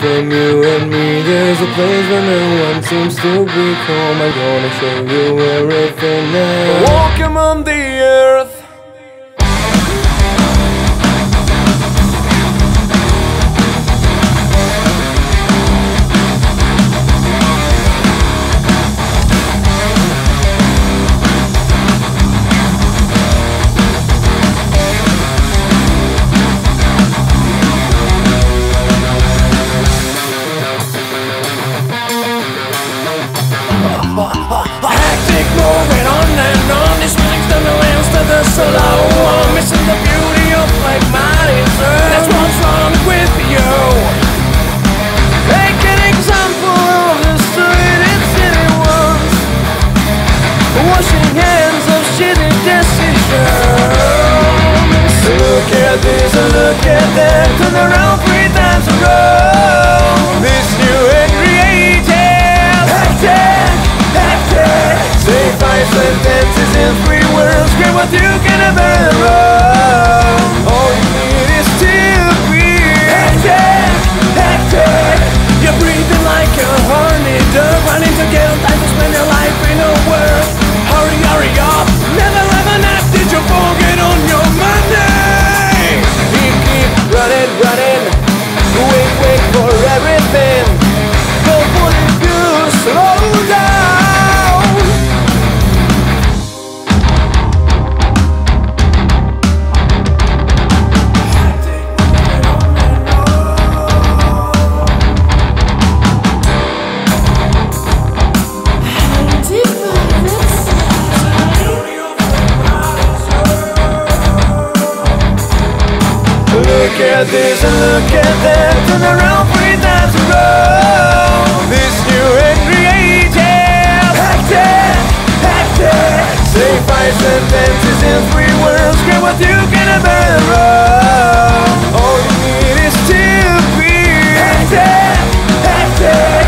from you and me. There's a place where no one seems to be calm. I'm gonna show you everything now. Walking on the earth, hectic moving on and on. This makes the lens that are so low. I'm missing the beauty of pragmatism. That's what's wrong with you. Take an example of history that city was washing hands of shitty decisions. Look at this and look at that. Turn around 3 times in a row. This new and creative hectic. Safe Iceland dances in 3 worlds. Scream what you can never run. All you need is still breathe. Hectic, hectic. You're breathing like a horny dove, running to get on time to spend your life in a world. Hurry, hurry up. Never have a nap. Did you forget on your Monday? Keep running, running. Wait, wait for everything. Don't put it too slow down. Look at this and look at that. Turn around 3 times in a row. This new and creative hectic, hectic. Safe Iceland dances in 3 worlds. Scream what you can never run. All you need is still breathe. Hectic, hectic.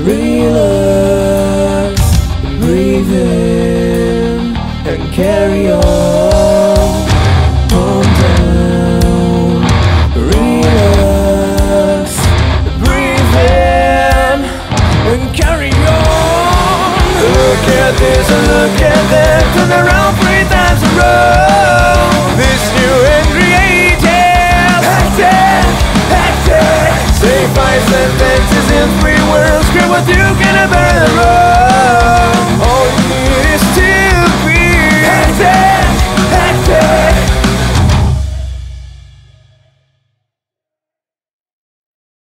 Relax, breathe in and carry on. Calm down, relax, breathe in and carry on. Look at this and look at that. Turn around 3 times in a row. This new and creative hectic, hectic. Safe Iceland dances in 3 worlds. Scream what you can never run.